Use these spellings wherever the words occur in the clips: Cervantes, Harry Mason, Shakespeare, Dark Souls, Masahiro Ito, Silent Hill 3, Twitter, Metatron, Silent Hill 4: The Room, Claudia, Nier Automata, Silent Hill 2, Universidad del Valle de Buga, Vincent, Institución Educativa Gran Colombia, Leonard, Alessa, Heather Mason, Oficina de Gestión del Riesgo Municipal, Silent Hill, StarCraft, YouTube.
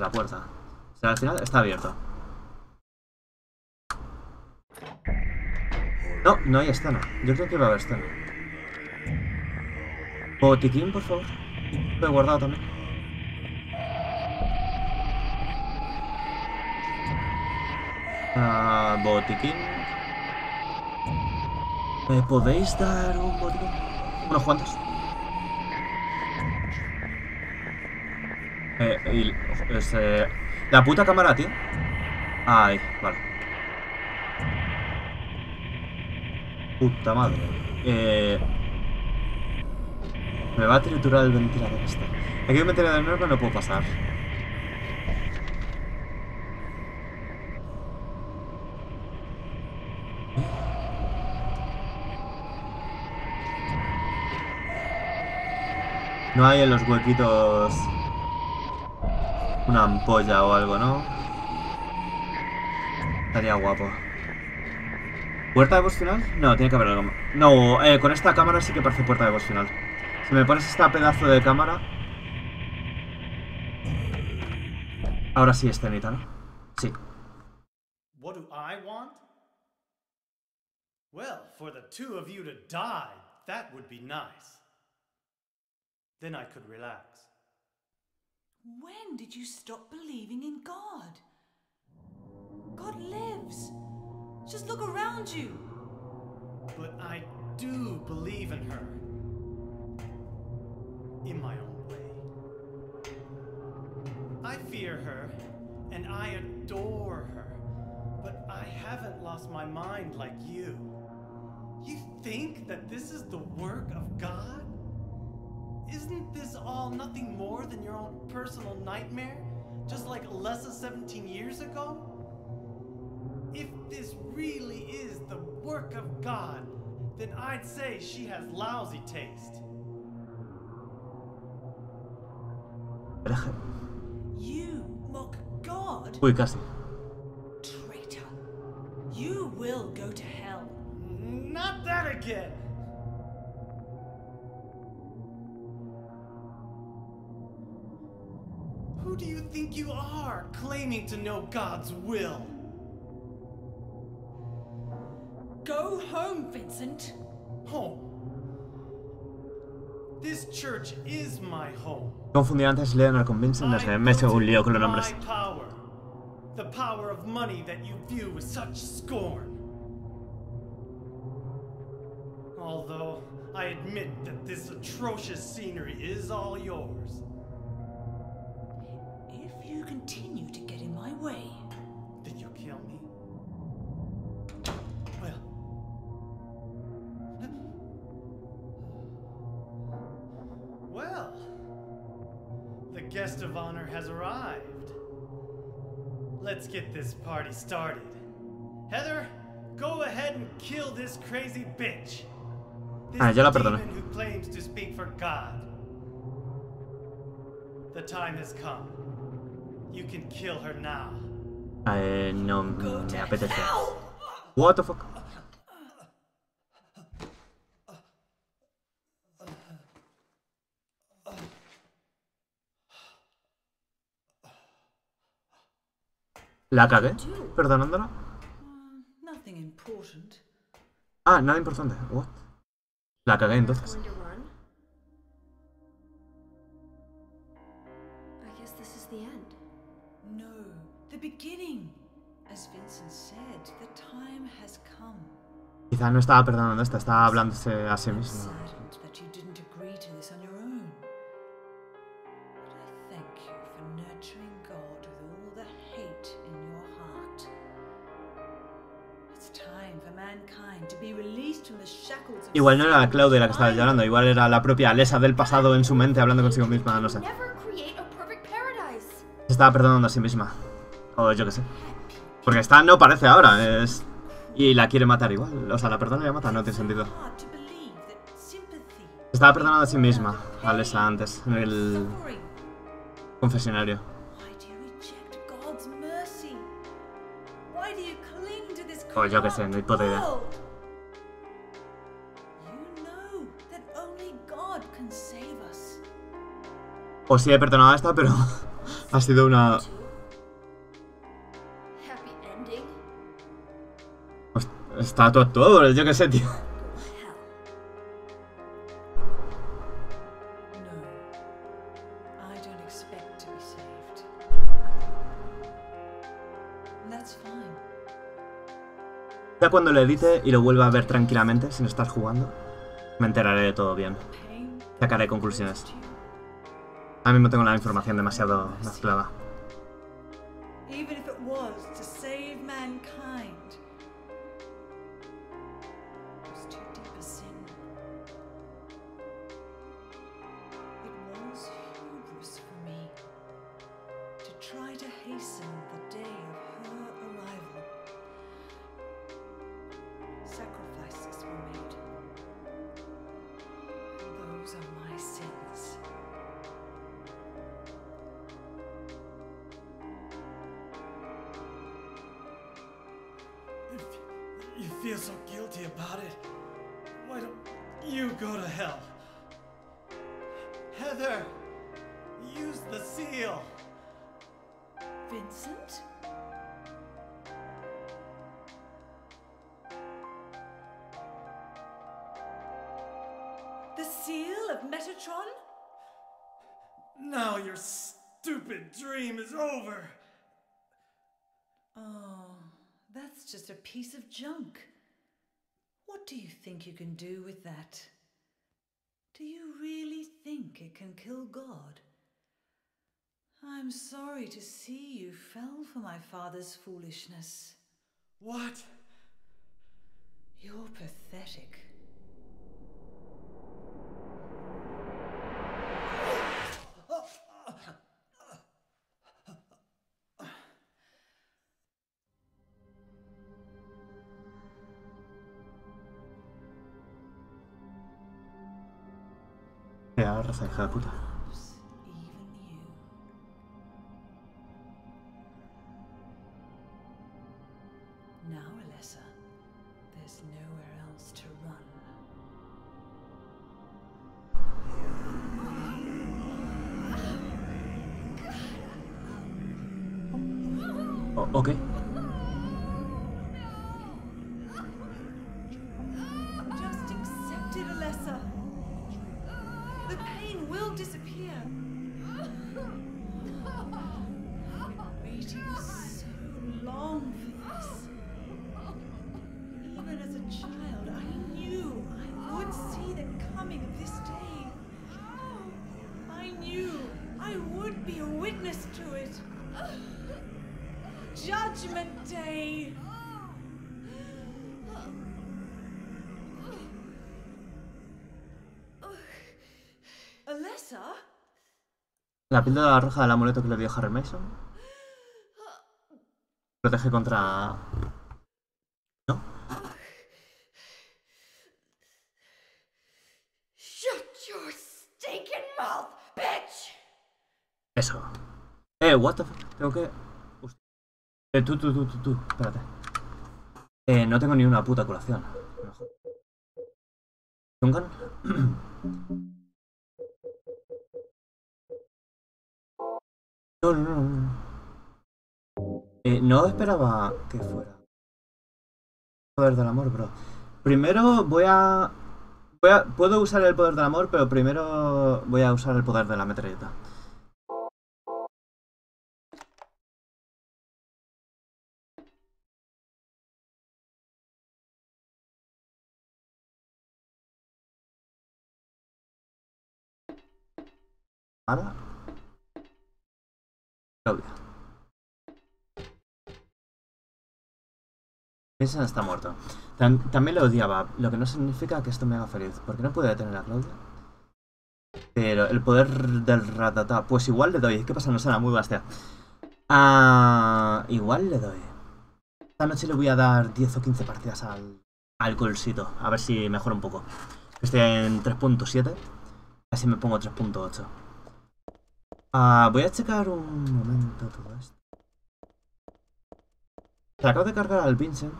abrirse la puerta. O sea, al final está abierto. No, no hay escena. Yo creo que va a haber escena. Botiquín, por favor. Lo he guardado también. Botiquín. ¿Me podéis dar un botiquín? Unos cuantos. La puta cámara, tío. Ahí, vale. Puta madre. Me va a triturar el ventilador este. Aquí hay un ventilador nuevo que no puedo pasar. No hay en los huequitos una ampolla o algo, ¿no? Estaría guapo. ¿Puerta de voz final? No, tiene que haber algo. No, con esta cámara sí que parece puerta de voz final. Si me pones esta pedazo de cámara... Ahora sí, escenita, ¿no? Sí. What do I want? Well, for the two of you to die, that would be nice. Then I could relax. When did you stop believing in God? God lives. Just look around you. But I do believe in her. In my own way. I fear her, and I adore her. But I haven't lost my mind like you. You think that this is the work of God? Isn't this all nothing more than your own personal nightmare, just like Alessa 17 years ago? If this really is the work of God, then I'd say she has lousy taste. You mock God? Uy, casi. Traitor. You will go to hell. Not that again. Who do you think you are, claiming to know God's will? Go home, Vincent. Home. This church is my home. Confundí antes Leonard con Vincent, no sé, me he hecho un lío con los nombres. Power. The power of money that you view with such scorn. Although I admit that this atrocious scenery is all yours. You continue to get in my way. Did you kill me? Well. Well. The guest of honor has arrived. Let's get this party started. Heather, go ahead and kill this crazy bitch. This demon who claims to speak for God. The time has come. You can kill her now. No me apetece. What the fuck? La cagué, perdonándola. Ah, nada importante. What? La cagué entonces. Quizá no estaba perdonando esta, estaba hablándose a sí mismo. Igual no era Claudia la que estaba llorando, igual era la propia Alessa del pasado en su mente hablando consigo misma, no sé. Se estaba perdonando a sí misma. O yo qué sé. Porque esta no parece ahora, es... Y la quiere matar igual. O sea, la perdona y la mata, no tiene sentido. Estaba perdonando a sí misma, Alessa, antes, en el confesionario. O yo qué sé, no hay puta idea. O sí he perdonado a esta, pero Ha sido una... Está todo actuado, yo qué sé, tío. Ya cuando lo edite y lo vuelva a ver tranquilamente, sin estar jugando, me enteraré de todo bien. Sacaré conclusiones. Ahora mismo tengo la información demasiado mezclada. Piece of junk. What do you think you can do with that? Do you really think it can kill God? I'm sorry to see you fell for my father's foolishness. What? You're pathetic. Raza hija de puta. Okay. La píldora roja del amuleto que le dio Harry Mason protege contra... ¿No? Eso. What the fuck? Tengo que... Tú, espérate. No tengo ni una puta curación. ¿Duncan? No. No esperaba que fuera. Poder del amor, bro. Primero voy a... Puedo usar el poder del amor, pero primero voy a usar el poder de la metralleta. Ahora... Claudia. Vincent está muerto. También lo odiaba, lo que no significa que esto me haga feliz. ¿Por qué no puedo detener a Claudia? Pero el poder del ratatá. Pues igual le doy. ¿Qué pasa? No será muy bastia. Igual le doy. Esta noche le voy a dar 10 o 15 partidas al colsito. A ver si mejora un poco. Estoy en 3.7. Así me pongo 3.8. Voy a checar un momento todo esto. Se acabo de cargar al Vincent.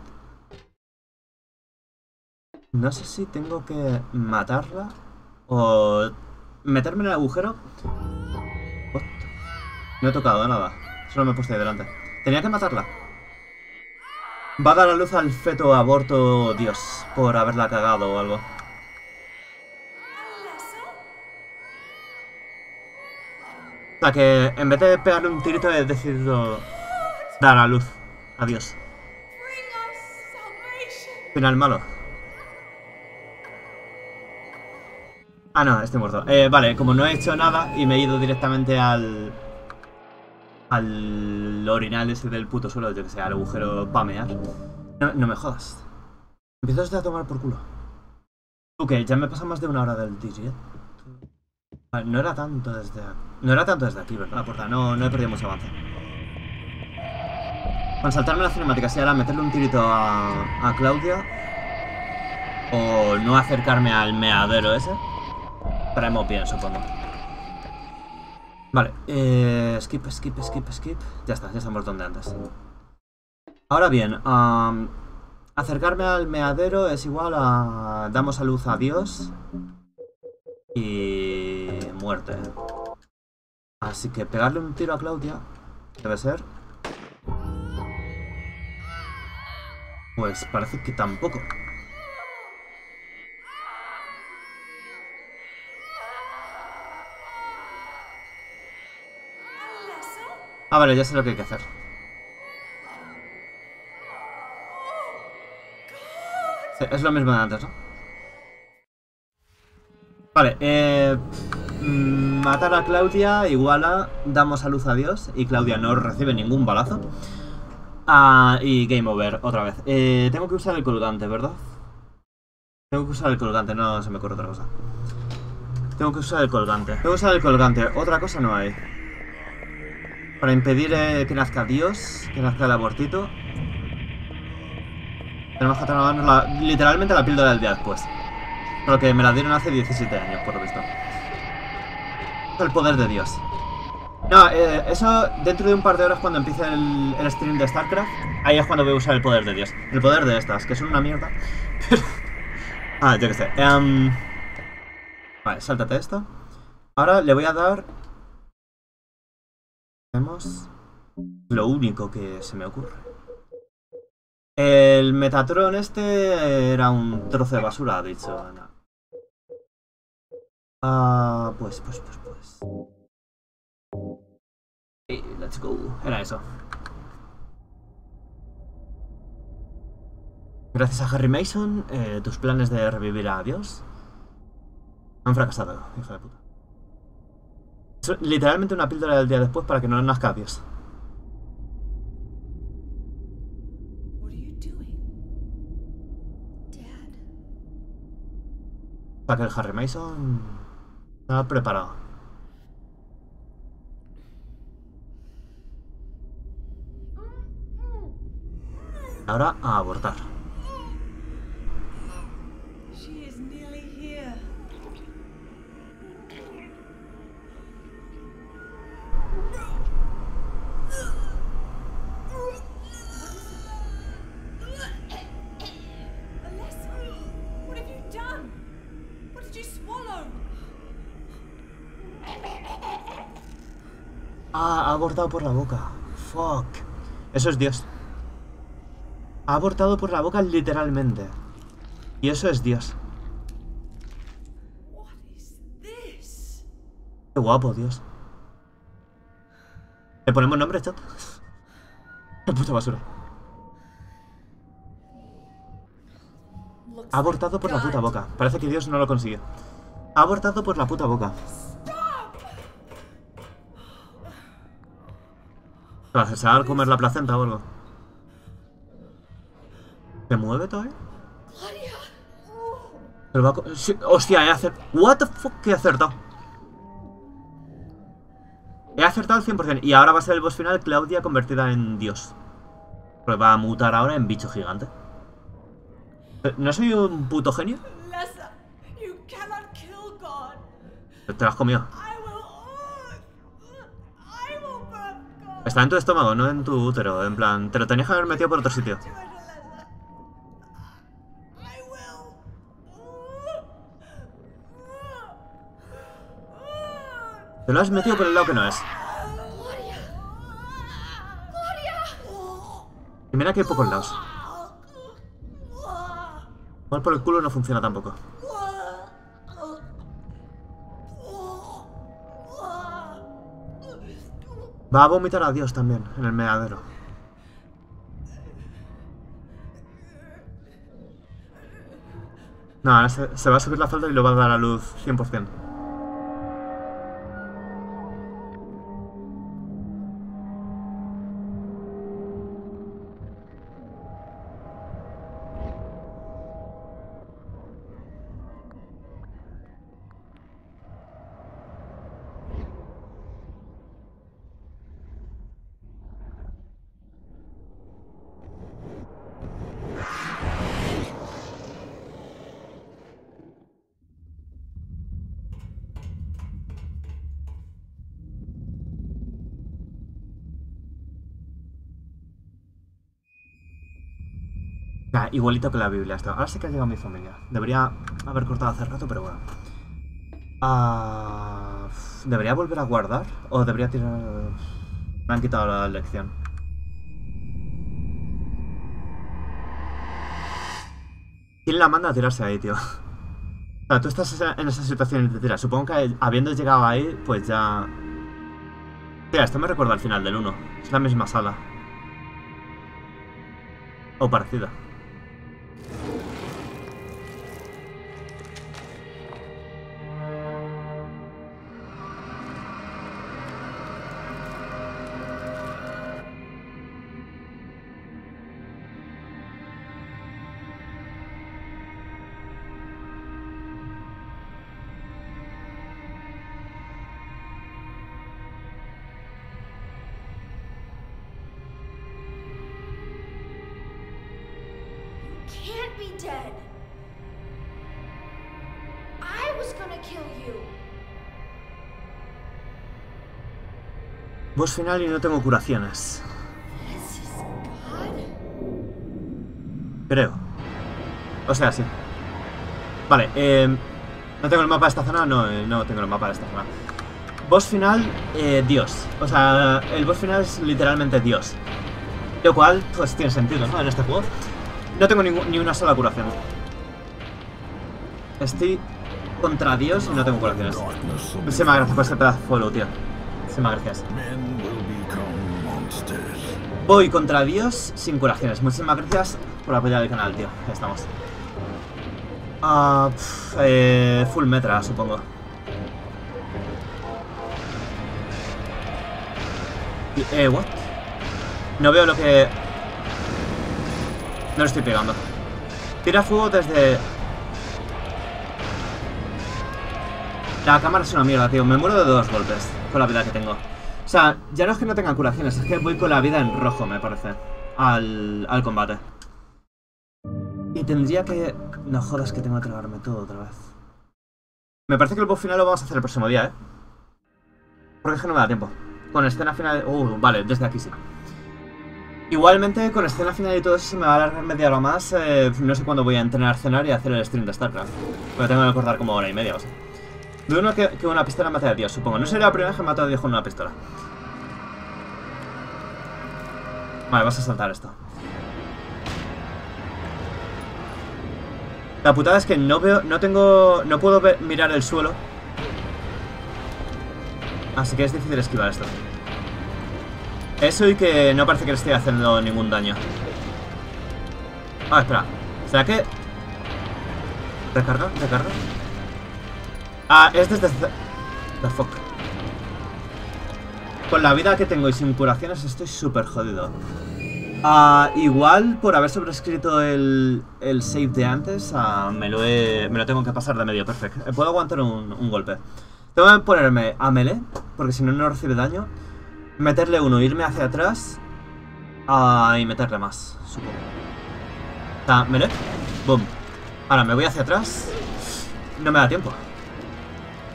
No sé si tengo que matarla o meterme en el agujero. What? No he tocado nada. Solo me he puesto ahí delante. Tenía que matarla. Va a dar a luz al feto aborto, Dios, por haberla cagado o algo. O sea que en vez de pegarle un tirito he decidido dar a luz. Adiós. Final malo. Ah, no, estoy muerto. Vale, como no he hecho nada y me he ido directamente al... al orinal ese del puto suelo, yo que sé, al agujero pamear. No me jodas. Empiezas a tomar por culo. Ok, ya me pasa más de una hora del día. No era tanto desde aquí. No era tanto desde aquí, ¿verdad? La puerta, no he perdido mucho avance. Con saltarme la cinemática, si ahora meterle un tirito a Claudia. O no acercarme al meadero ese. Traemos bien, supongo. Vale, skip. Ya estamos donde antes. Ahora bien, acercarme al meadero es igual a... damos a luz a Dios. Y... muerte. Así que pegarle un tiro a Claudia debe ser... pues parece que tampoco. Ah, vale, ya sé lo que hay que hacer. Es lo mismo de antes, ¿no? Vale, matar a Claudia igual a damos a luz a Dios y Claudia no recibe ningún balazo. Ah, y game over, otra vez. Tengo que usar el colgante, ¿verdad? Tengo que usar el colgante, no se me ocurre otra cosa. Tengo que usar el colgante. Tengo que usar el colgante, otra cosa no hay. Para impedir que nazca Dios, que nazca el abortito. Tenemos que tomarnos literalmente la píldora del día después. Pero que me la dieron hace 17 años, por lo visto. El poder de Dios. No, eso dentro de un par de horas cuando empiece el stream de StarCraft. Ahí es cuando voy a usar el poder de Dios. El poder de estas, que son una mierda. Pero... ah, yo qué sé. Vale, sáltate esto. Ahora le voy a dar... tenemos lo único que se me ocurre. El Metatron este era un trozo de basura, ha dicho Ana. Ah, pues. Hey, let's go. Era eso. Gracias a Harry Mason, tus planes de revivir a Dios han fracasado, hija de puta. Es literalmente una píldora del día después para que no nazca Dios. Para que el Harry Mason está preparado. Ahora a abortar. Ah, ha abortado por la boca. Fuck. Eso es Dios. Ha abortado por la boca literalmente. Y eso es Dios. Qué guapo, Dios. ¿Le ponemos nombre, chat? Qué puta basura. Ha abortado por la puta boca. Parece que Dios no lo consiguió. Ha abortado por la puta boca. ¿Se va a comer la placenta o algo? ¿Se mueve todavía? Pero va a... sí, hostia, he acertado. What the fuck, que he acertado. He acertado al 100%. Y ahora va a ser el boss final, Claudia convertida en Dios. Porque va a mutar ahora en bicho gigante. ¿No soy un puto genio? Te lo has comido. Está en tu estómago, no en tu útero. En plan, te lo tenías que haber metido por otro sitio. Te lo has metido por el lado que no es. Y mira que hay pocos lados. Igual por el culo no funciona tampoco. Va a vomitar a Dios también en el meadero. No, ahora se va a subir la falda y lo va a dar a luz 100%. Igualito que la Biblia hasta ahora. Sí que ha llegado mi familia. Debería haber cortado hace rato, pero bueno. ¿Debería volver a guardar? ¿O debería tirar...? Me han quitado la lección. ¿Quién la manda a tirarse ahí, tío? O sea, tú estás en esa situación y te tiras. Supongo que habiendo llegado ahí, pues ya... Tía, esto me recuerda al final del 1. Es la misma sala. O parecida. Boss final y no tengo curaciones. Creo. O sea, sí. Vale, no tengo el mapa de esta zona. No tengo el mapa de esta zona. Boss final, Dios. O sea, el boss final es literalmente Dios. Lo cual, pues tiene sentido, ¿no? En este juego. No tengo ni una sola curación. Estoy contra Dios y no tengo curaciones. Muchísimas gracias por ese pedazo de follow, tío. Muchísimas gracias. Voy contra Dios sin curaciones. Muchísimas gracias por apoyar el canal, tío. Ya estamos. Full metra, supongo. What? No veo lo que... No le estoy pegando. Tira fuego desde... La cámara es una mierda, tío. Me muero de dos golpes con la vida que tengo. O sea, ya no es que no tenga curaciones, es que voy con la vida en rojo, me parece. Al combate. Y tendría que... No jodas que tengo que tragarme todo otra vez. Me parece que el boss final lo vamos a hacer el próximo día, ¿eh? Porque es que no me da tiempo. Con escena final... vale, desde aquí sí. Igualmente, con escena final y todo eso se me va a alargar media hora más. No sé cuándo voy a entrenar, cenar y hacer el stream de StarCraft. Pero tengo que acordar como hora y media, o sea. De uno que una pistola mata a Dios, supongo. No sería la primera vez que mata a Dios con una pistola. Vale, vas a saltar esto. La putada es que no veo... No puedo mirar el suelo. Así que es difícil esquivar esto. Eso y que no parece que le esté haciendo ningún daño. Ah, espera. ¿Será que... Recarga. Ah, es desde... The fuck. Con la vida que tengo y sin curaciones estoy súper jodido. Igual por haber sobrescrito el save de antes, me lo tengo que pasar de medio. Perfecto. Puedo aguantar un golpe. Tengo que ponerme a melee, porque si no, no recibe daño. Meterle uno, irme hacia atrás y meterle más, supongo. Está melee. Boom. Ahora me voy hacia atrás. No me da tiempo.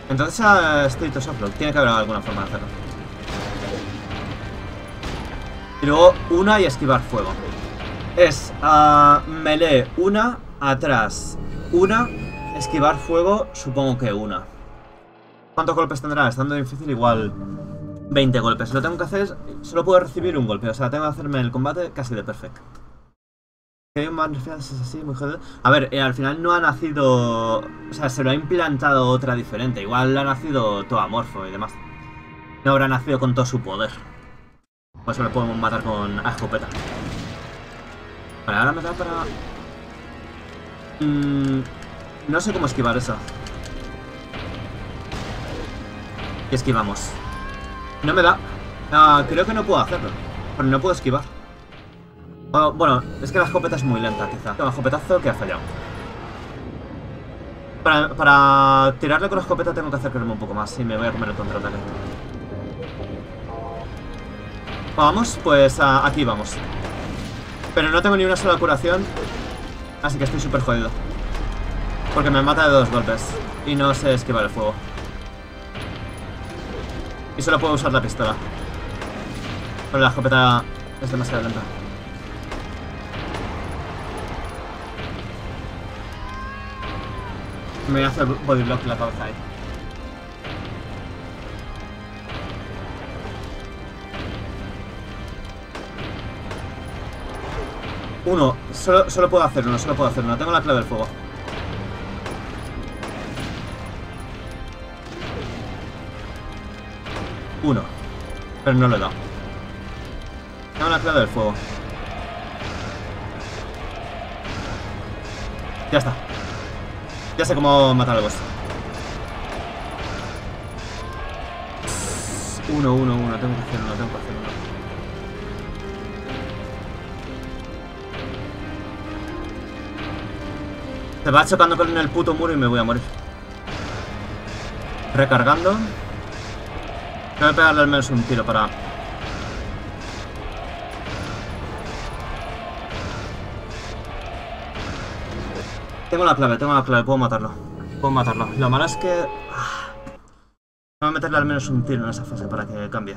Entonces estoy todo solo. Tiene que haber alguna forma de hacerlo. Y luego una y esquivar fuego. Es melee una, atrás una, esquivar fuego supongo que una. ¿Cuántos golpes tendrá? Estando difícil igual 20 golpes. Lo tengo que hacer, solo puedo recibir un golpe. O sea, tengo que hacerme el combate casi de perfecto. Así, muy jodido. A ver, al final no ha nacido... O sea, se lo ha implantado otra diferente. Igual ha nacido todo amorfo y demás. No habrá nacido con todo su poder. Por eso lo podemos matar con escopeta. Vale, ahora me da para... no sé cómo esquivar eso. Y esquivamos. No me da. Creo que no puedo hacerlo. Pero no puedo esquivar. Bueno, es que la escopeta es muy lenta, quizá. Toma, escopetazo que ha fallado. Para tirarle con la escopeta tengo que acercarme un poco más. Y me voy a comer el contraataque. Vamos, pues aquí vamos. Pero no tengo ni una sola curación. Así que estoy súper jodido. Porque me mata de dos golpes. Y no sé esquivar el fuego. Y solo puedo usar la pistola. Pero la escopeta es demasiado lenta. Me voy a hacer bodyblock en la cabeza ahí. Uno, solo puedo hacer uno, Tengo la clave del fuego. Uno. Pero no lo he dado. Tengo la clave del fuego. Ya está. Ya sé cómo matar al boss. Uno. Tengo que hacer uno, Se va chocando con el puto muro y me voy a morir. Recargando. Tengo que pegarle al menos un tiro para... Tengo la clave, puedo matarlo. Lo malo es que... Voy a meterle al menos un tiro en esa fase para que cambie.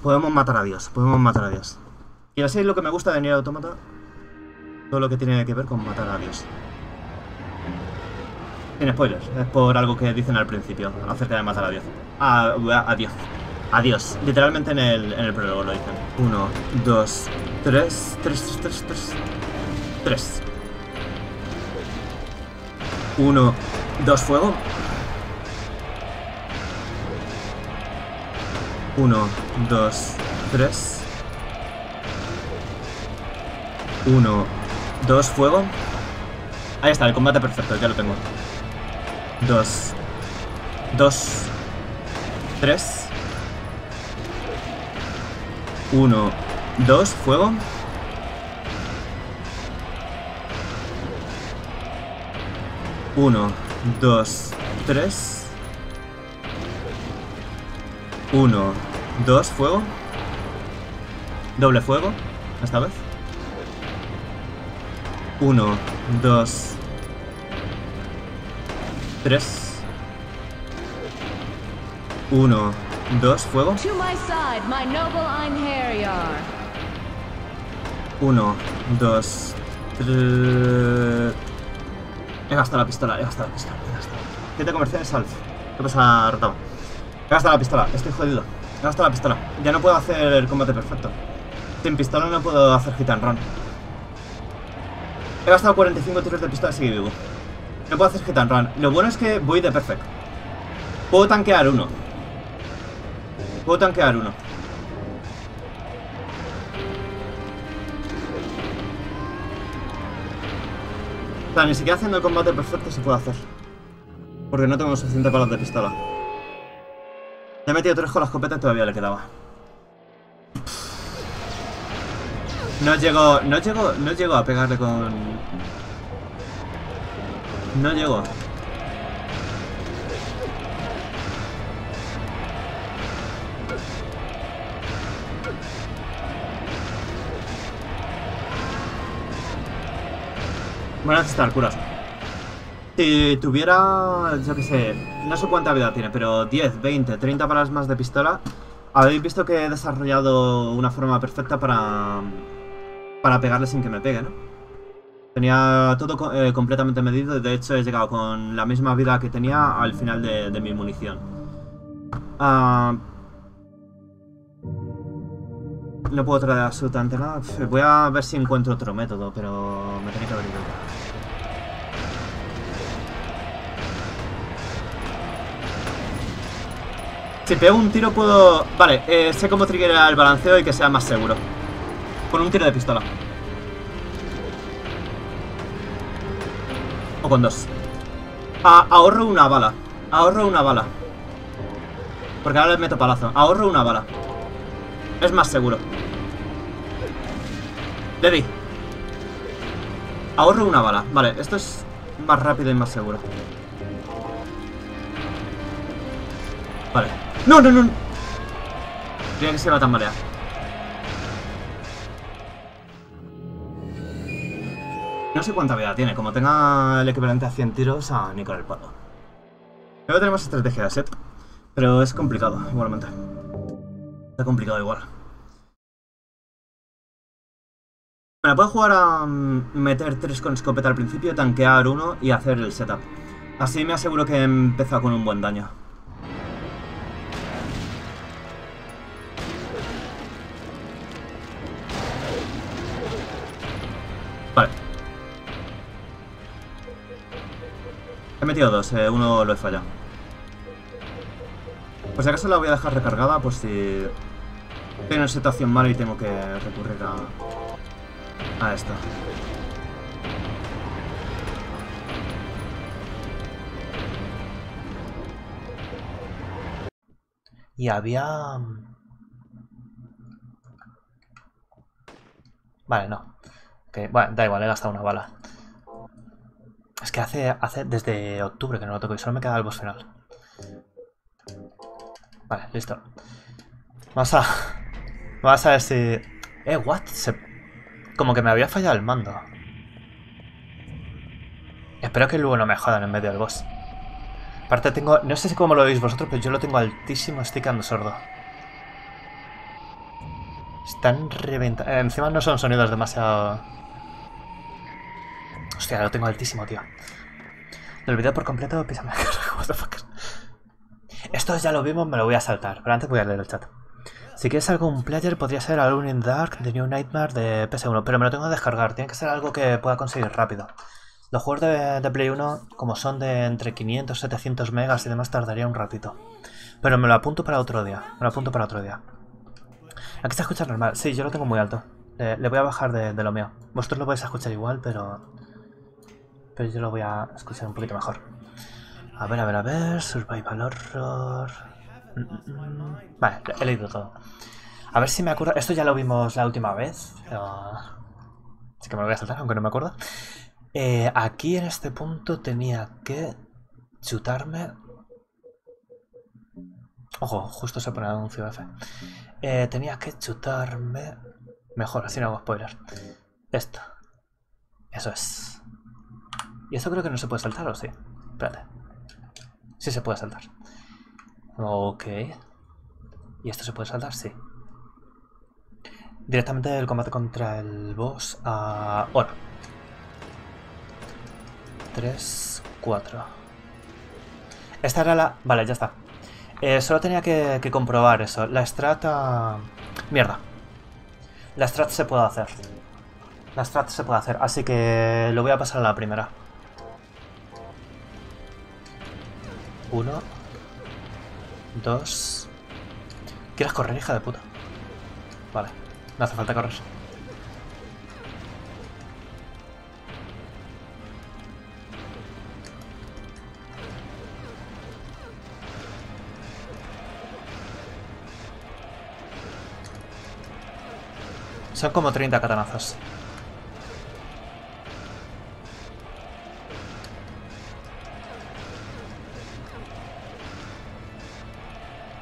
Podemos matar a Dios. Y así es lo que me gusta de Nier Automata. Todo lo que tiene que ver con matar a Dios. Sin spoilers, es por algo que dicen al principio, acerca de matar a Dios. Adiós. Literalmente en el prólogo lo dicen. 1, 2, 3. 1, 2, fuego. 1, 2, 3. 1, 2, fuego. Ahí está, el combate perfecto, ya lo tengo. 2, 3. 1, 2, fuego. 1, 2, 3. 1, 2, fuego. Doble fuego, esta vez. 1, 2, 3. 1, 2, fuego. 1, 2, 3. He gastado la pistola. Gente comercial Salf. ¿Qué pasa, Rotaba? He gastado la pistola, estoy jodido. Ya no puedo hacer el combate perfecto. Sin pistola no puedo hacer hit and run. He gastado 45 tiros de pistola y sigue vivo. No puedo hacer hit and run. Lo bueno es que voy de perfecto. Puedo tanquear uno. O sea, ni siquiera haciendo el combate perfecto se puede hacer. Porque no tengo suficiente balas de pistola. Le he metido 3 con la escopeta y todavía le quedaba. No llego a pegarle con... Voy a necesitar curas. Si tuviera, yo qué sé, no sé cuánta vida tiene, pero 10, 20, 30 balas más de pistola. Habéis visto que he desarrollado una forma perfecta para pegarle sin que me pegue, ¿no? Tenía todo completamente medido y de hecho he llegado con la misma vida que tenía al final de mi munición. no puedo traer absolutamente nada. Voy a ver si encuentro otro método, pero me tengo que averiguar. Si pego un tiro puedo... Vale, sé cómo triggerar el balanceo y que sea más seguro. Con un tiro de pistola. O con dos. Ahorro una bala. Ahorro una bala. Porque ahora le meto palazo. Ahorro una bala. Es más seguro. Le di. Ahorro una bala. Vale, esto es más rápido y más seguro. Vale. ¡No, no, no! Tiene que ser la tambalea. No sé cuánta vida tiene. Como tenga el equivalente a 100 tiros a Nicolás el Pato. Luego tenemos estrategia de set. Pero es complicado, igualmente. Está complicado igual. Bueno, puedo jugar a meter 3 con escopeta al principio, tanquear 1 y hacer el setup. Así me aseguro que empieza con un buen daño. Vale. He metido 2, uno lo he fallado. Pues si acaso la voy a dejar recargada, pues si tengo una situación mala y tengo que recurrir a esta. Y había... Vale, no. Okay, bueno, da igual, he gastado una bala. Es que hace desde octubre que no lo toco y solo me queda el boss final. Vale, listo. Vamos a ver si... what? Como que me había fallado el mando. Espero que luego no me jodan en medio del boss. Aparte tengo... No sé cómo lo veis vosotros, pero yo lo tengo altísimo, estoy quedando sordo. Están reventando... encima no son sonidos demasiado... Hostia, lo tengo altísimo, tío. Lo olvidé por completo, písame la cara, what the fuck. Esto ya lo vimos, me lo voy a saltar, pero antes voy a leer el chat. Si quieres algún player, podría ser Alone in Dark, The New Nightmare de PS1, pero me lo tengo que descargar, tiene que ser algo que pueda conseguir rápido. Los juegos de Play 1, como son de entre 500 y 700 megas y demás, tardaría un ratito. Pero me lo apunto para otro día, me lo apunto para otro día. Aquí se escucha normal, sí, yo lo tengo muy alto, le voy a bajar de lo mío. Vosotros lo vais a escuchar igual, pero yo lo voy a escuchar un poquito mejor. A ver, a ver, a ver... Survival Horror... Vale, he leído todo. A ver si me acuerdo... Esto ya lo vimos la última vez. Así que me lo voy a saltar, aunque no me acuerdo. Aquí en este punto tenía que... chutarme... Ojo, justo se pone anuncio F. Tenía que chutarme... Mejor, así no hago spoiler. Esto. Eso es. Y eso creo que no se puede saltar, ¿o sí? Espérate. Sí se puede saltar. Ok. ¿Y esto se puede saltar? Sí. Directamente el combate contra el boss ahora. 3, 4. Esta era la... Vale, ya está. Solo tenía que comprobar eso. La strat... Mierda. La strat se puede hacer. La strat se puede hacer. Así que lo voy a pasar a la primera. 1, 2... ¿Quieres correr, hija de puta? Vale, no hace falta correr. Son como 30 catanazos.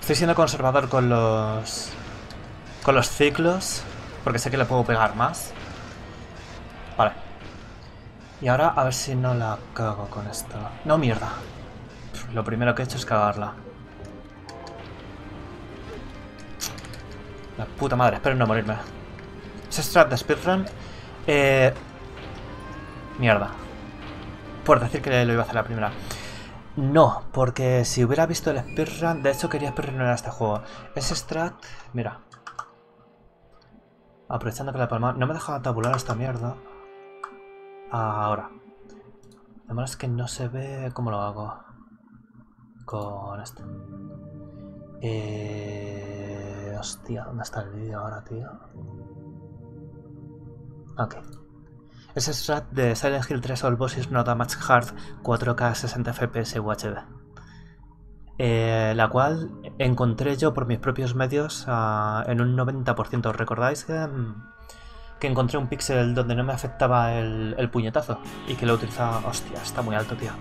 Estoy siendo conservador con los ciclos, porque sé que le puedo pegar más. Vale. Y ahora a ver si no la cago con esto. No, mierda. Lo primero que he hecho es cagarla. La puta madre, espero no morirme. Ese strat de speedrun. Mierda. Por decir que lo iba a hacer la primera. No, porque si hubiera visto el speedrun... De hecho, quería speedrunar este juego. Ese strat... Mira. Aprovechando que la palma... No me deja tabular esta mierda. Ahora. Lo malo es que no se ve cómo lo hago. Con este. Hostia, ¿dónde está el vídeo ahora, tío? Ok. Ese es strat de Silent Hill 3 All Bosses Not a Match Hard 4K 60 FPS UHD. La cual encontré yo por mis propios medios en un 90%. ¿Os recordáis que encontré un píxel donde no me afectaba el puñetazo? Y que lo utilizaba... Hostia, está muy alto, tío.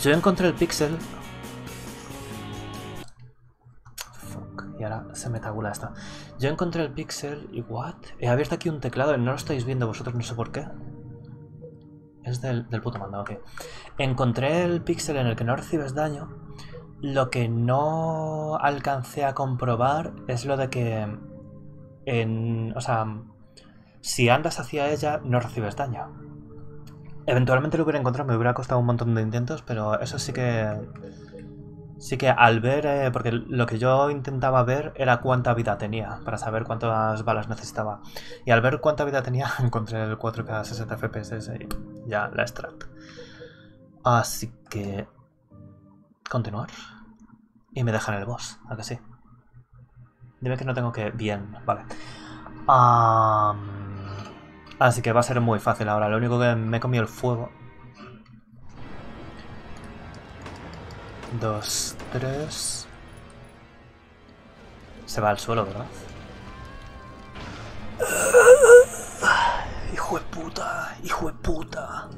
Yo encontré el píxel... Fuck, y ahora se me tabula esta. Yo encontré el píxel y... ¿What? He abierto aquí un teclado, no lo estáis viendo vosotros, no sé por qué. Es del puto mando, ok. Encontré el píxel en el que no recibes daño. Lo que no alcancé a comprobar es lo de que o sea, si andas hacia ella no recibes daño. Eventualmente lo hubiera encontrado, me hubiera costado un montón de intentos, pero eso sí que... Sí que al ver, porque lo que yo intentaba ver era cuánta vida tenía, para saber cuántas balas necesitaba. Y al ver cuánta vida tenía, encontré el 4K 60 FPS y ya la extract. Así que... Continuar. Y me dejan el boss, ¿a que sí? Dime que no tengo que... Bien, vale. Así que va a ser muy fácil ahora, lo único que me he comido el fuego... 2, 3. Se va al suelo, ¿verdad? Hijo de puta, hijo de puta.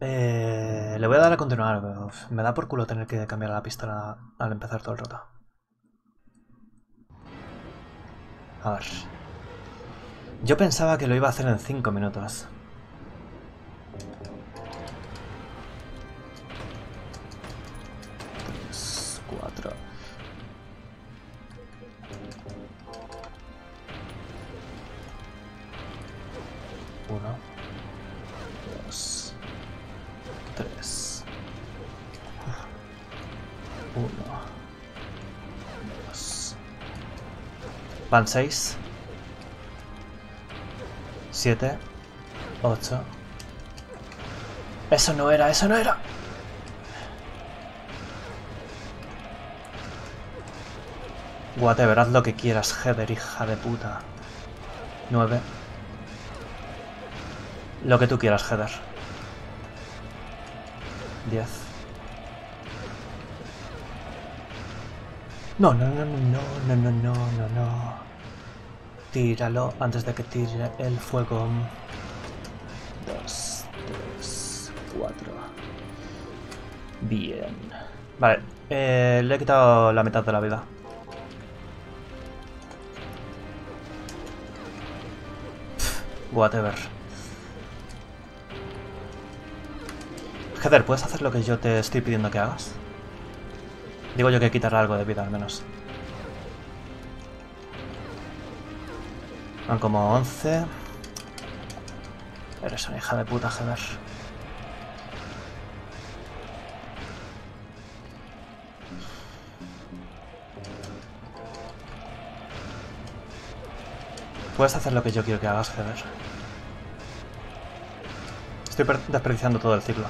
Le voy a dar a continuar, pero me da por culo tener que cambiar la pistola al empezar todo el rato. A ver. Yo pensaba que lo iba a hacer en 5 minutos. Van 6, 7, 8. Eso no era, eso no era. Whatever, haz lo que quieras, Heather, hija de puta. 9. Lo que tú quieras, Heather. 10. No, no, no, no, no, no, no, no, no. Tíralo antes de que tire el fuego. 2, 3, 4. Bien. Vale, le he quitado la mitad de la vida. Whatever. Heather, ¿puedes hacer lo que yo te estoy pidiendo que hagas? Digo yo que quitarle algo de vida, al menos. Van como 11. Eres una hija de puta, Heather. Puedes hacer lo que yo quiero que hagas, Heather. Estoy desperdiciando todo el ciclo.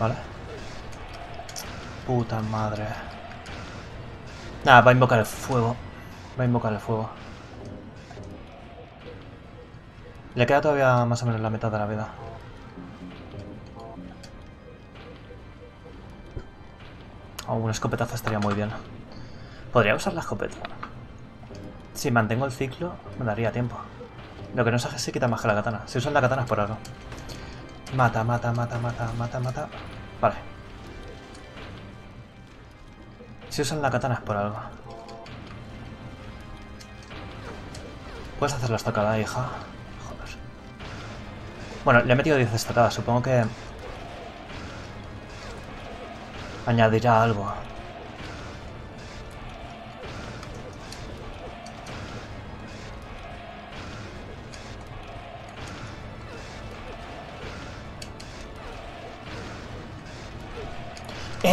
Vale. Puta madre. Nada, va a invocar el fuego. Va a invocar el fuego. Le queda todavía más o menos la mitad de la vida. Oh, un escopetazo estaría muy bien. Podría usar la escopeta. Si mantengo el ciclo, me daría tiempo. Lo que no sé es si quita más que la katana. Si usan la katana es por algo. Mata, mata, mata, mata, mata, mata. Vale. Si usan la katana es por algo. ¿Puedes hacer la estocada, hija? Joder. Bueno, le he metido 10 estocadas. Supongo que... añadirá algo.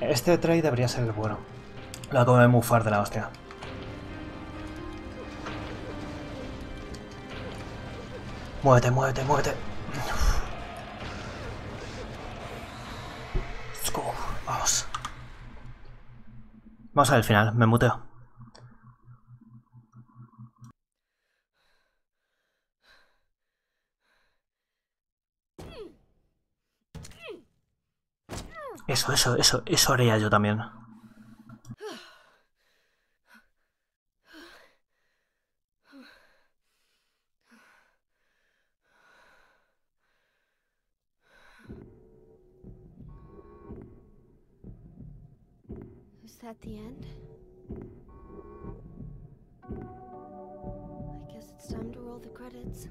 Este trade debería ser el bueno. Lo acabo de mufar de la hostia. Muévete, muévete, muévete. Let's go. Vamos. Vamos a ver el final, me muteo. Eso haría yo también. ¿Es that the end? I guess it's time to roll the credits.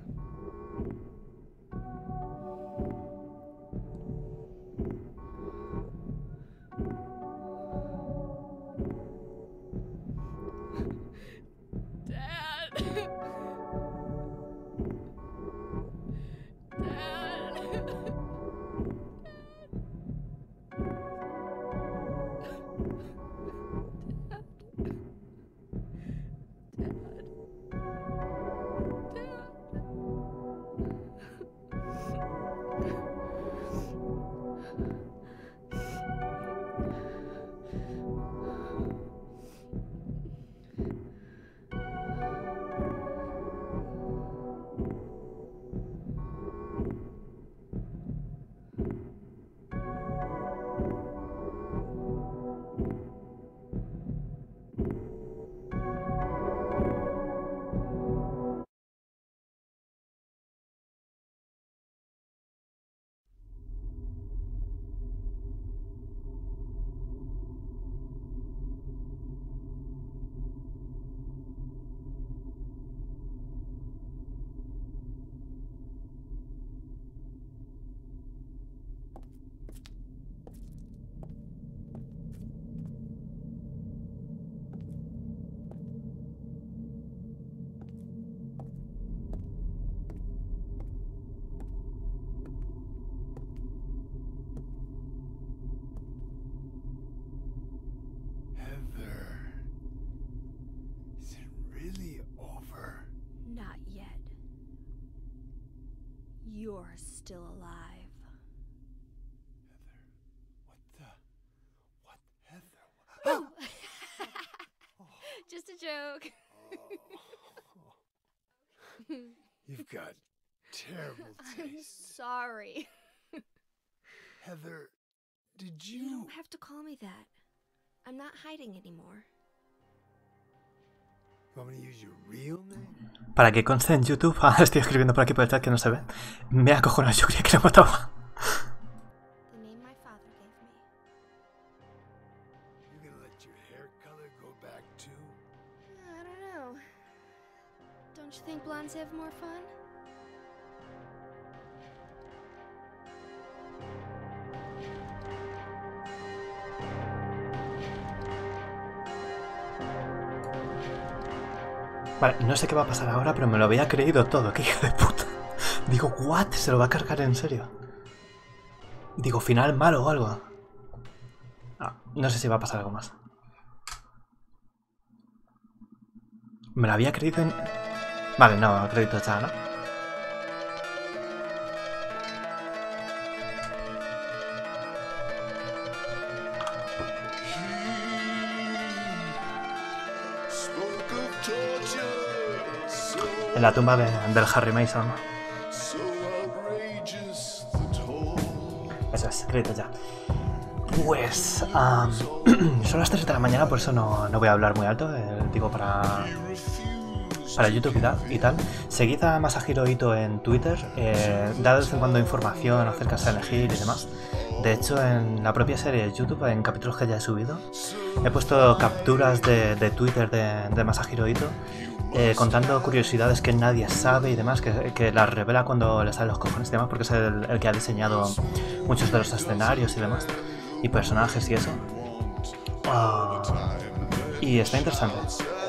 You're still alive. Heather, what Heather? Oh. Oh. Just a joke. Oh. You've got terrible taste. I'm sorry. Heather, did you... You don't have to call me that. I'm not hiding anymore. Para que conste en YouTube, ahora estoy escribiendo por aquí por el chat que no se ve. Me acojonado, yo creía que lo mataba. Vale, no sé qué va a pasar ahora, pero me lo había creído todo, qué hijo de puta. Digo, ¿what? ¿Se lo va a cargar en serio? Digo, final malo o algo. Ah, no sé si va a pasar algo más. Me lo había creído en... Vale, no, crédito ya, ¿no? En la tumba del Harry Mason. Eso es, crédito ya. Pues... son las 3 de la mañana, por eso no voy a hablar muy alto. Digo, para YouTube y tal. Seguid a Masahiro Ito en Twitter. Da de vez en cuando información acerca de Silent Hill y demás. De hecho, en la propia serie de YouTube, en capítulos que ya he subido, he puesto capturas de Twitter de Masahiro Ito contando curiosidades que nadie sabe y demás, que las revela cuando le salen los cojones y demás, porque es el que ha diseñado muchos de los escenarios y demás, y personajes y eso. Y está interesante.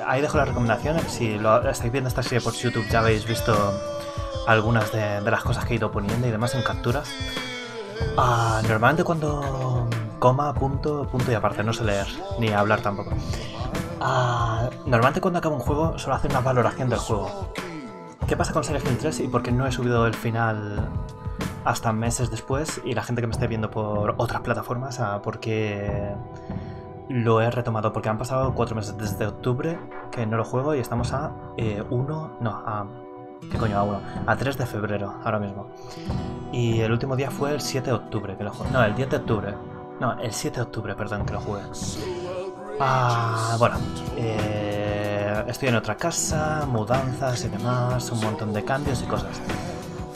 Ahí dejo las recomendaciones. Si lo estáis viendo esta serie por YouTube, ya habéis visto algunas de las cosas que he ido poniendo y demás en capturas. Normalmente cuando coma, punto y aparte, no sé leer, ni hablar tampoco. Normalmente cuando acabo un juego suelo hacer una valoración del juego. ¿Qué pasa con Silent Hill 3 y por qué no he subido el final hasta meses después? Y la gente que me esté viendo por otras plataformas, ¿por qué lo he retomado? Porque han pasado 4 meses desde octubre que no lo juego y estamos a 3 de febrero ahora mismo. Y el último día fue el 7 de octubre que lo jugué. No, el 10 de octubre. No, el 7 de octubre, perdón, que lo jugué. Bueno, estoy en otra casa, mudanzas y demás, un montón de cambios y cosas.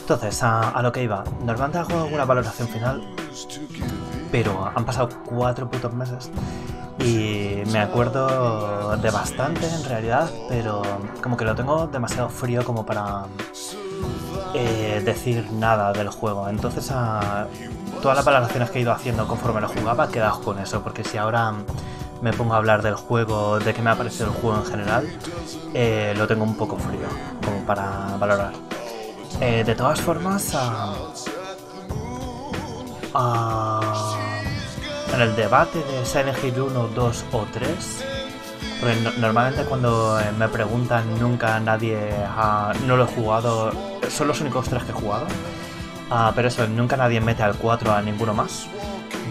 Entonces, a lo que iba, normalmente hago alguna valoración final, pero han pasado 4 putos meses y me acuerdo de bastante en realidad, pero como que lo tengo demasiado frío como para decir nada del juego. Entonces, todas las valoraciones que he ido haciendo conforme lo jugaba, quedaos con eso, porque si ahora me pongo a hablar del juego, de qué me ha parecido el juego en general, lo tengo un poco frío como para valorar. De todas formas, en el debate de Silent Hill 1, 2 o 3, porque normalmente cuando me preguntan nunca nadie, no lo he jugado, son los únicos 3 que he jugado, pero eso, nunca nadie mete al 4 a ninguno más.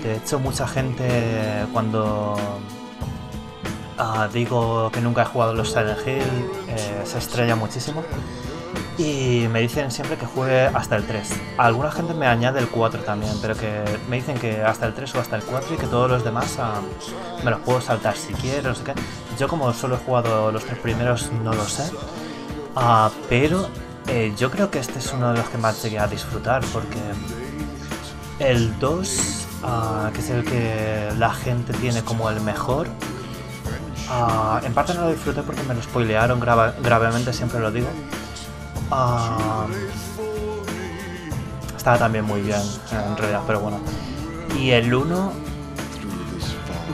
De hecho, mucha gente cuando digo que nunca he jugado los Silent Hill se estrella muchísimo y me dicen siempre que juegue hasta el 3. Alguna gente me añade el 4 también, pero que me dicen que hasta el 3 o hasta el 4 y que todos los demás me los puedo saltar si quiero, no sé qué. Yo como solo he jugado los 3 primeros no lo sé, pero yo creo que este es uno de los que más llegué a disfrutar, porque el 2, que es el que la gente tiene como el mejor, en parte no lo disfruté porque me lo spoilearon gravemente, siempre lo digo. Estaba también muy bien en realidad, pero bueno. Y el 1,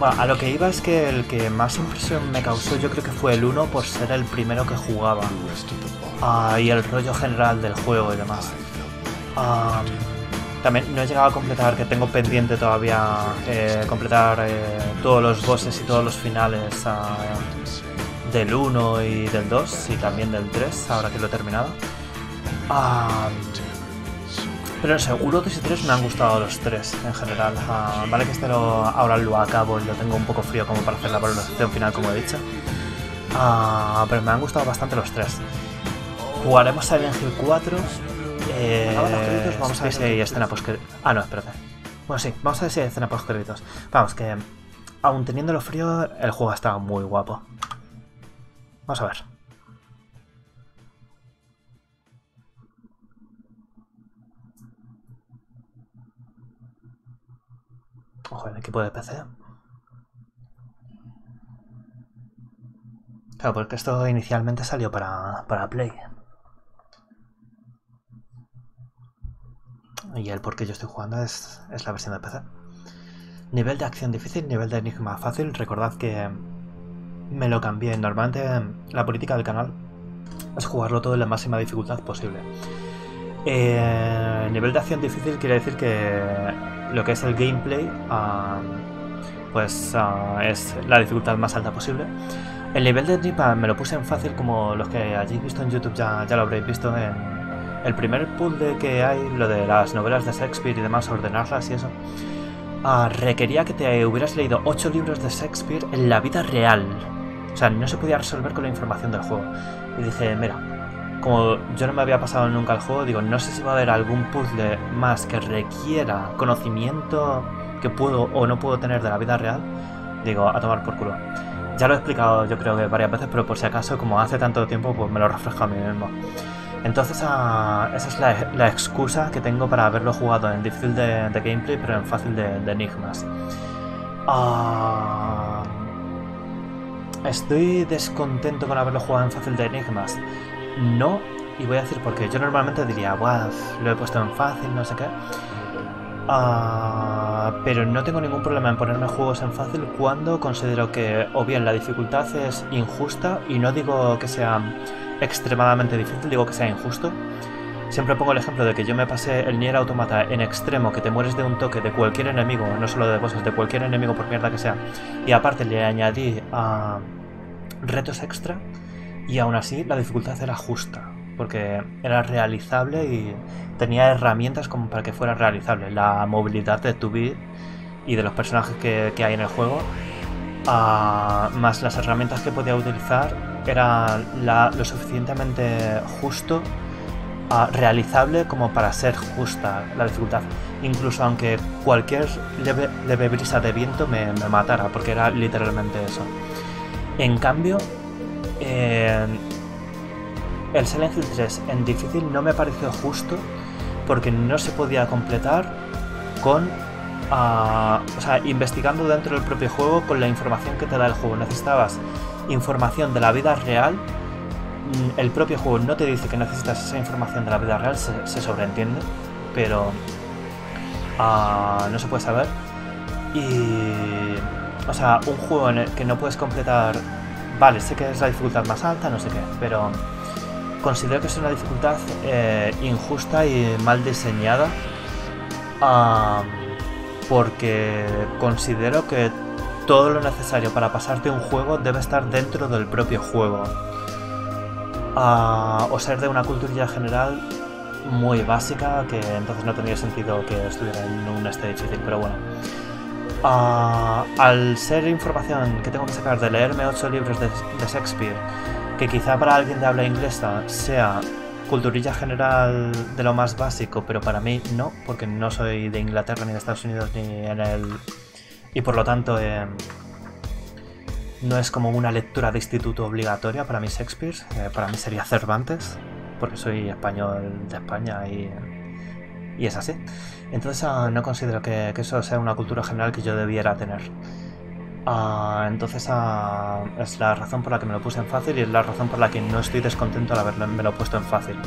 bueno, a lo que iba es que el que más impresión me causó yo creo que fue el 1 por ser el primero que jugaba, y el rollo general del juego y demás. También no he llegado a completar, que tengo pendiente todavía completar todos los bosses y todos los finales del 1 y del 2 y también del 3, ahora que lo he terminado. Pero no sé, 1, 2 y 3 me han gustado los 3 en general. Vale que este ahora lo acabo y lo tengo un poco frío como para hacer la valoración final, como he dicho. Pero me han gustado bastante los 3. Jugaremos a Silent Hill 4. Vamos a ver si hay escena postcréditos. No, espérate. Bueno, sí, vamos a ver si hay escena postcréditos. Vamos, que aún teniéndolo frío, el juego está muy guapo. Vamos a ver. Ojo, el equipo de PC. Claro, porque esto inicialmente salió para Play. Y el por qué yo estoy jugando es la versión de PC. Nivel de acción difícil, nivel de enigma fácil. Recordad que me lo cambié. Normalmente la política del canal es jugarlo todo en la máxima dificultad posible. Nivel de acción difícil quiere decir que lo que es el gameplay es la dificultad más alta posible. El nivel de enigma me lo puse en fácil, como los que hayáis visto en YouTube ya lo habréis visto en el primer puzzle que hay, lo de las novelas de Shakespeare y demás, ordenarlas y eso. Requería que te hubieras leído 8 libros de Shakespeare en la vida real. O sea, no se podía resolver con la información del juego. Y dije, mira, como yo no me había pasado nunca el juego, digo, no sé si va a haber algún puzzle más que requiera conocimiento que puedo o no puedo tener de la vida real. Digo, a tomar por culo. Ya lo he explicado yo creo que varias veces, pero por si acaso, como hace tanto tiempo, pues me lo refresco a mí mismo. Entonces esa es la excusa que tengo para haberlo jugado en difícil de gameplay, pero en fácil de enigmas. Estoy descontento con haberlo jugado en fácil de enigmas. No, y voy a decir por qué. Yo normalmente diría, wow, lo he puesto en fácil, no sé qué. Pero no tengo ningún problema en ponerme juegos en fácil cuando considero que o bien la dificultad es injusta, y no digo que sea extremadamente difícil, digo que sea injusto. Siempre pongo el ejemplo de que yo me pasé el Nier Automata en extremo, que te mueres de un toque de cualquier enemigo, no solo de bosses, de cualquier enemigo por mierda que sea, y aparte le añadí retos extra, y aún así la dificultad era justa, porque era realizable y tenía herramientas como para que fuera realizable. La movilidad de tu vida y de los personajes que hay en el juego, más las herramientas que podía utilizar, era lo suficientemente justo, realizable como para ser justa la dificultad, incluso aunque cualquier leve brisa de viento me matara, porque era literalmente eso. En cambio, el Silent Hill 3 en difícil no me pareció justo, porque no se podía completar con, o sea, investigando dentro del propio juego con la información que te da el juego. Necesitabas información de la vida real, el propio juego no te dice que necesitas esa información de la vida real, se sobreentiende, pero no se puede saber. Y, o sea, un juego en el que no puedes completar, vale, sé que es la dificultad más alta, no sé qué, pero considero que es una dificultad injusta y mal diseñada, porque considero que todo lo necesario para pasarte un juego debe estar dentro del propio juego, o ser de una cultura general muy básica, que entonces no tendría sentido que estuviera en un este difícil, pero bueno. Al ser información que tengo que sacar de leerme 8 libros de Shakespeare, que quizá para alguien de habla inglesa sea culturilla general de lo más básico, pero para mí no, porque no soy de Inglaterra ni de Estados Unidos ni en el... y por lo tanto no es como una lectura de instituto obligatoria para mí Shakespeare, para mí sería Cervantes, porque soy español de España y es así. Entonces no considero que eso sea una cultura general que yo debiera tener. Entonces es la razón por la que me lo puse en fácil, y es la razón por la que no estoy descontento al haberme lo puesto en fácil.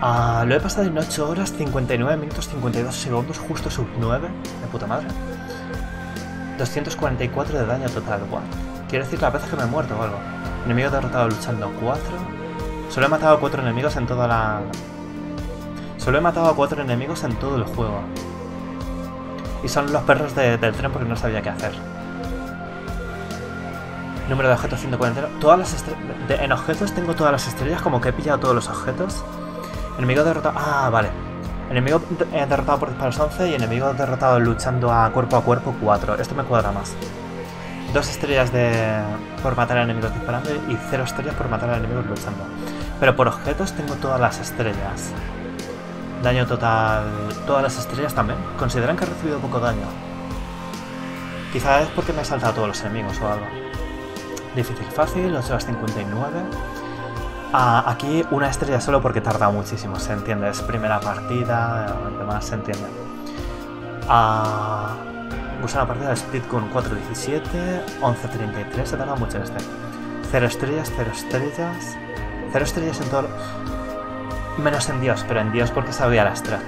Lo he pasado en 8 horas, 59 minutos, 52 segundos, justo sub 9, de puta madre. 244 de daño total, guau. Quiere decir las veces que me he muerto o algo. Enemigo derrotado luchando, 4. Solo he matado a 4 enemigos en toda la... Solo he matado a 4 enemigos en todo el juego. Y son los perros del tren, porque no sabía qué hacer. Número de objetos 140. Todas las en objetos tengo todas las estrellas, como que he pillado todos los objetos. Enemigo derrotado... Ah, vale. Enemigo derrotado por disparos 11 y enemigo derrotado luchando a cuerpo 4. Esto me cuadra más. 2 estrellas por matar a enemigos disparando y 0 estrellas por matar a enemigos luchando. Pero por objetos tengo todas las estrellas. Daño total... Todas las estrellas también. Consideran que he recibido poco daño. Quizás es porque me he saltado a todos los enemigos o algo. Difícil fácil, 8 horas 59. Aquí una estrella solo porque tarda muchísimo, se entiende. Es primera partida, además se entiende. Gusano partida de Splitgun 4.17, 11.33, se tarda mucho este. 0 estrellas, 0 estrellas. 0 estrellas en todo... Menos en Dios, pero en Dios porque sabía la strat.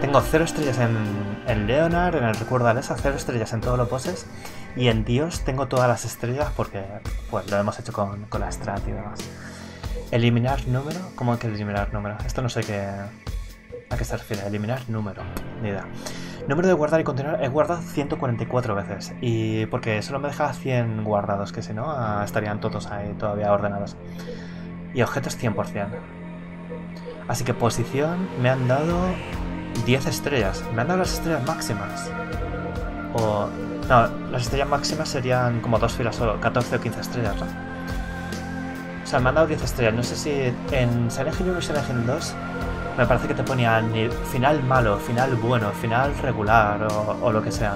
Tengo 0 estrellas en Leonard, en el recuerdo de Alessa, 0 estrellas en todos los bosses. Y en Dios tengo todas las estrellas porque pues lo hemos hecho con la strat y demás. Eliminar número. ¿Cómo hay que eliminar número? Esto no sé a qué se refiere. Eliminar número. Ni idea. Número de guardar y continuar. He guardado 144 veces. Y porque solo me deja 100 guardados, que si no estarían todos ahí todavía ordenados. Y objetos 100%. Así que posición me han dado 10 estrellas. Me han dado las estrellas máximas. O... No, las estrellas máximas serían como 2 filas solo, 14 o 15 estrellas, ¿no? O sea, me han dado 10 estrellas. No sé si en Silent Hill 1 y Silent Hill 2 me parece que te ponían final malo, final bueno, final regular o lo que sea.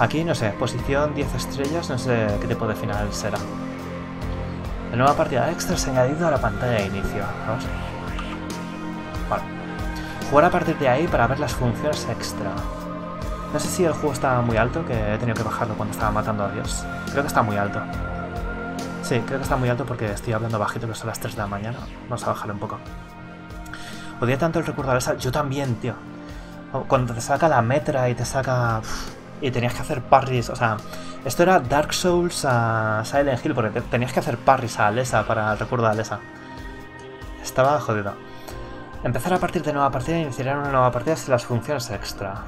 Aquí, no sé, posición 10 estrellas, no sé qué tipo de final será. La nueva partida extra se ha añadido a la pantalla de inicio. Vamos a... Vale. Jugar a partir de ahí para ver las funciones extra. No sé si el juego está muy alto, que he tenido que bajarlo cuando estaba matando a Dios. Creo que está muy alto. Sí, creo que está muy alto porque estoy hablando bajito, que son las 3 de la mañana. Vamos a bajarlo un poco. Odia tanto el recordar esa... Yo también, tío. Cuando te saca la metra y te saca... Y tenías que hacer parries, o sea... Esto era Dark Souls a Silent Hill, porque tenías que hacer parries a Alessa para el recuerdo de Alessa. Estaba jodido. Empezar a partir de nueva partida e iniciar una nueva partida sin las funciones extra.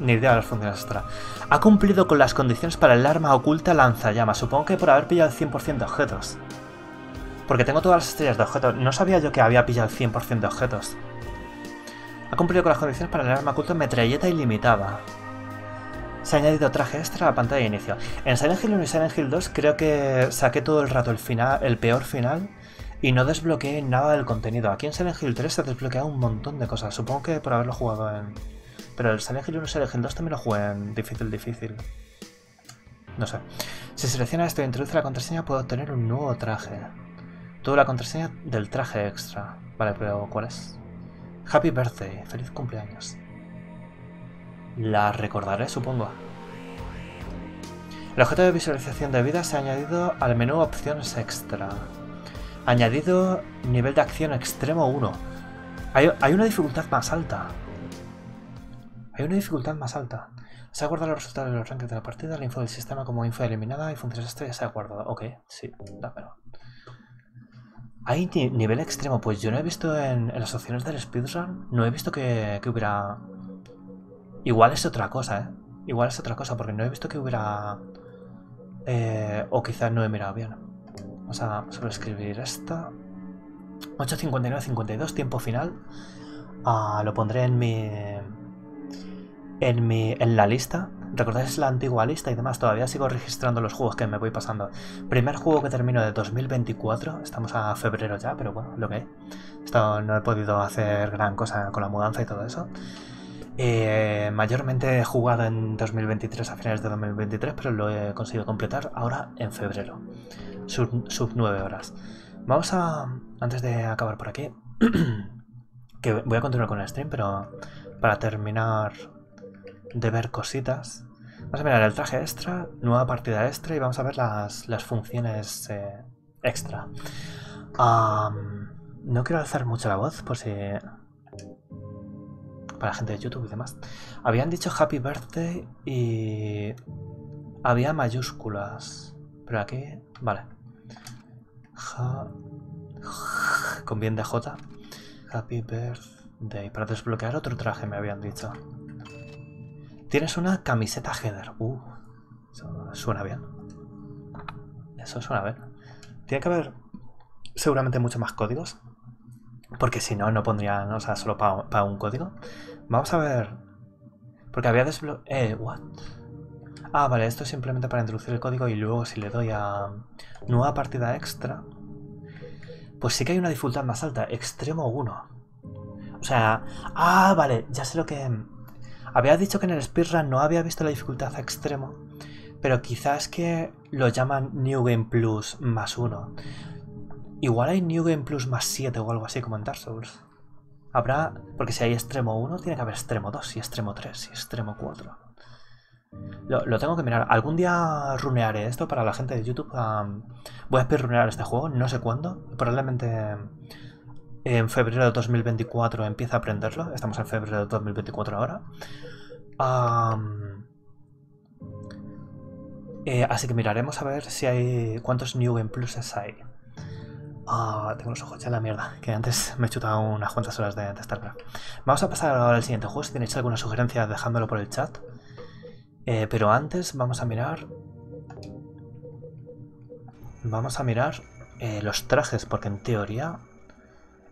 Ni idea de las funciones extra. Ha cumplido con las condiciones para el arma oculta lanzallamas. Supongo que por haber pillado el 100% de objetos. Porque tengo todas las estrellas de objetos. No sabía yo que había pillado el 100% de objetos. Ha cumplido con las condiciones para el arma oculta metralleta ilimitada. Se ha añadido traje extra a la pantalla de inicio. En Silent Hill 1 y Silent Hill 2 creo que saqué todo el rato el final, el peor final, y no desbloqueé nada del contenido. Aquí en Silent Hill 3 se ha desbloqueado un montón de cosas. Supongo que por haberlo jugado en... Pero el Silent Hill 1 y Silent Hill 2 también lo jugué en difícil. No sé. Si selecciona esto e introduce la contraseña, puedo obtener un nuevo traje. Toda la contraseña del traje extra. Vale, pero ¿cuál es? Happy birthday. Feliz cumpleaños. La recordaré, supongo. El objeto de visualización de vida se ha añadido al menú opciones extra. Añadido nivel de acción extremo 1. Hay una dificultad más alta. Se ha guardado los resultados de los rankings de la partida, la info del sistema como info eliminada y funciones extra ya se ha guardado. Ok, sí, dámelo. Hay nivel extremo, pues yo no he visto en las opciones del speedrun, no he visto que hubiera... Igual es otra cosa, ¿eh? Igual es otra cosa, porque no he visto que hubiera... o quizás no he mirado bien. Vamos a sobreescribir esto. 8:59:52, tiempo final. Lo pondré en mi... En la lista. Recordáis la antigua lista y demás. Todavía sigo registrando los juegos que me voy pasando. Primer juego que termino de 2024. Estamos a febrero ya, pero bueno, lo que hay. Esto no he podido hacer gran cosa con la mudanza y todo eso. Mayormente he jugado en 2023, a finales de 2023, pero lo he conseguido completar ahora en febrero. Sub 9 horas. Vamos a... Antes de acabar por aquí, que voy a continuar con el stream, pero para terminar... de ver cositas. Vamos a mirar el traje extra, nueva partida extra y vamos a ver las funciones extra. No quiero alzar mucho la voz por si... Para gente de YouTube y demás. Habían dicho Happy Birthday y... Había mayúsculas. Pero aquí... Vale. Con bien de J. Happy Birthday. Para desbloquear otro traje me habían dicho. Tienes una camiseta Heather. Eso suena bien. Tiene que haber seguramente muchos más códigos. Porque si no, no pondrían, o sea, solo para un código. Vamos a ver. Porque había desbloqueado... what? Ah, vale, esto es simplemente para introducir el código y luego si le doy a nueva partida extra... Pues sí que hay una dificultad más alta. Extremo 1. O sea... Ah, vale, ya sé lo que... Había dicho que en el speedrun no había visto la dificultad a extremo, pero quizás que lo llaman New Game Plus +1. Igual hay New Game Plus +7 o algo así como en Dark Souls. Habrá, porque si hay extremo 1, tiene que haber extremo 2, y extremo 3, y extremo 4. Lo tengo que mirar. Algún día runearé esto para la gente de YouTube. Voy a speedrunear este juego, no sé cuándo, probablemente... En febrero de 2024 empieza a aprenderlo. Estamos en febrero de 2024 ahora. Así que miraremos a ver si hay... ¿Cuántos New Game Pluses hay? Tengo los ojos ya en la mierda. Que antes me he chutado unas cuantas horas de StarCraft. Vamos a pasar ahora al siguiente juego. Si tenéis alguna sugerencia, dejádmelo por el chat. Pero antes vamos a mirar... los trajes. Porque en teoría...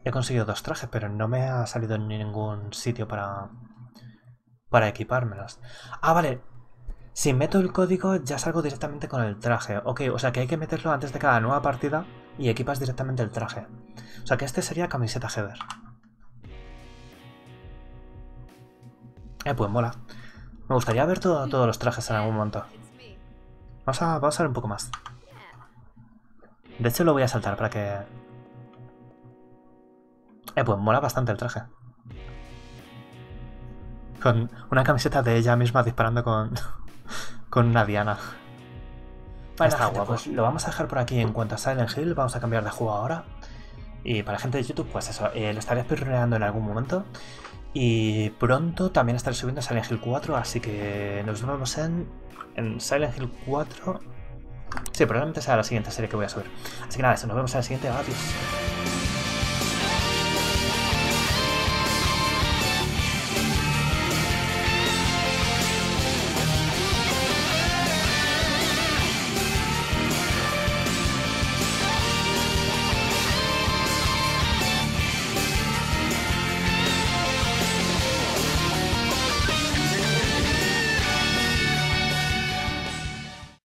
He conseguido 2 trajes, pero no me ha salido en ningún sitio para equipármelos. Ah, vale. Si meto el código ya salgo directamente con el traje. Ok, o sea que hay que meterlo antes de cada nueva partida y equipas directamente el traje. O sea que este sería camiseta Heather. Pues mola. Me gustaría ver todos los trajes en algún momento. Vamos a avanzar un poco más. De hecho lo voy a saltar para que... Pues mola bastante el traje. Con una camiseta de ella misma disparando con... con una diana. Bueno, está guapo. Pues lo vamos a dejar por aquí en cuanto a Silent Hill. Vamos a cambiar de juego ahora. Y para la gente de YouTube, pues eso, lo estaré speedruneando en algún momento. Y pronto también estaré subiendo Silent Hill 4, así que nos vemos en Silent Hill 4. Sí, probablemente sea la siguiente serie que voy a subir. Así que nada, eso, nos vemos en la siguiente. Adiós.